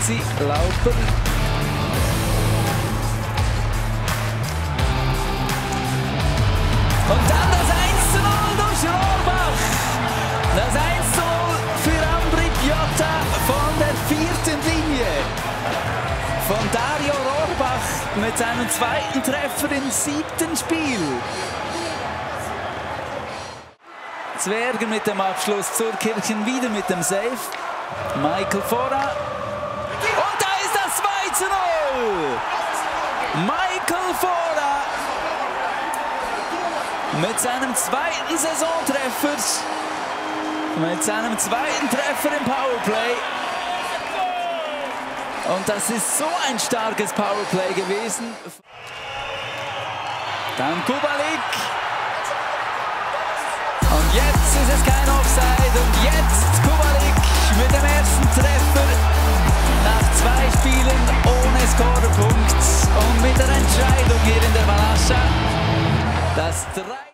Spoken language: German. Genazzi, Lauper. Und dann das 1:0 durch Rohrbach. Das 1:0 für Ambrì Piotta von der vierten Linie. Von Dario Rohrbach mit seinem zweiten Treffer im siebten Spiel. Zwerg mit dem Abschluss zur Kirche, wieder mit dem Save. Michael Vorra. Und da ist das 2:0. Michael Vorra mit seinem zweiten Saisontreffer. Mit seinem zweiten Treffer im Powerplay. Und das ist so ein starkes Powerplay gewesen. Dann Kubalik. Und jetzt ist es kein Offside. Und jetzt Kubalik mit dem ersten Treffer nach 2 Spielen ohne Scorerpunkt. Und mit der Entscheidung hier in der Balascha. Das 3.